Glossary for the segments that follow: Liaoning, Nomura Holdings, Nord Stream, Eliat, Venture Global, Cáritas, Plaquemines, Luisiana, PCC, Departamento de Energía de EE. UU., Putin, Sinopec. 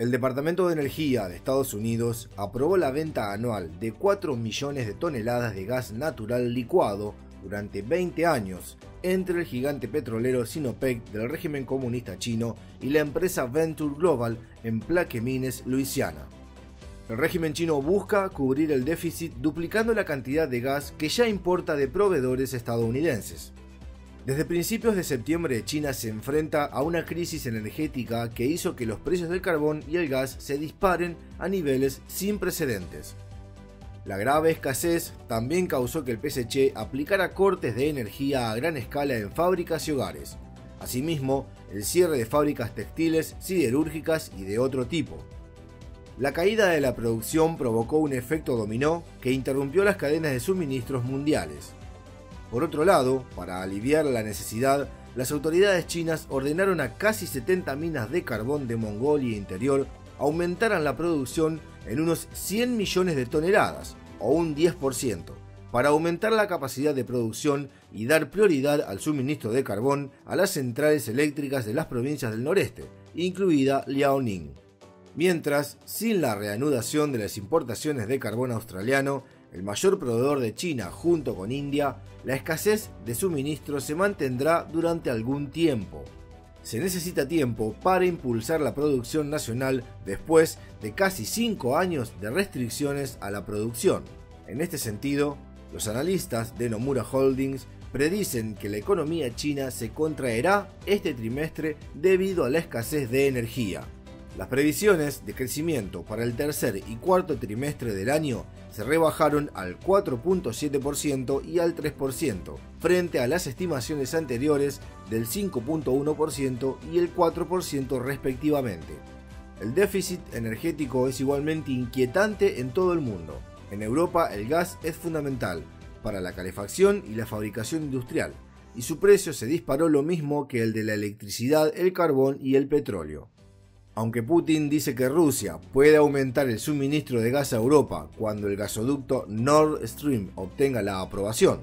El Departamento de Energía de Estados Unidos aprobó la venta anual de 4 millones de toneladas de gas natural licuado durante 20 años entre el gigante petrolero Sinopec del régimen comunista chino y la empresa Venture Global en Plaquemines, Luisiana. El régimen chino busca cubrir el déficit duplicando la cantidad de gas que ya importa de proveedores estadounidenses. Desde principios de septiembre, China se enfrenta a una crisis energética que hizo que los precios del carbón y el gas se disparen a niveles sin precedentes. La grave escasez también causó que el PCC aplicara cortes de energía a gran escala en fábricas y hogares. Asimismo, el cierre de fábricas textiles, siderúrgicas y de otro tipo. La caída de la producción provocó un efecto dominó que interrumpió las cadenas de suministros mundiales. Por otro lado, para aliviar la necesidad, las autoridades chinas ordenaron a casi 70 minas de carbón de Mongolia Interior aumentaran la producción en unos 100 millones de toneladas, o un 10%, para aumentar la capacidad de producción y dar prioridad al suministro de carbón a las centrales eléctricas de las provincias del noreste, incluida Liaoning. Mientras, sin la reanudación de las importaciones de carbón australiano, el mayor proveedor de China junto con India, la escasez de suministro se mantendrá durante algún tiempo. Se necesita tiempo para impulsar la producción nacional después de casi 5 años de restricciones a la producción. En este sentido, los analistas de Nomura Holdings predicen que la economía china se contraerá este trimestre debido a la escasez de energía. Las previsiones de crecimiento para el tercer y cuarto trimestre del año se rebajaron al 4.7% y al 3%, frente a las estimaciones anteriores del 5.1% y el 4% respectivamente. El déficit energético es igualmente inquietante en todo el mundo. En Europa el gas es fundamental para la calefacción y la fabricación industrial, y su precio se disparó lo mismo que el de la electricidad, el carbón y el petróleo. Aunque Putin dice que Rusia puede aumentar el suministro de gas a Europa cuando el gasoducto Nord Stream obtenga la aprobación.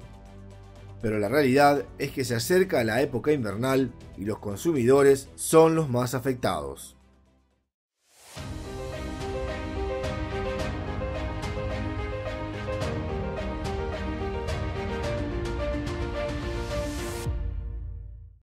Pero la realidad es que se acerca la época invernal y los consumidores son los más afectados.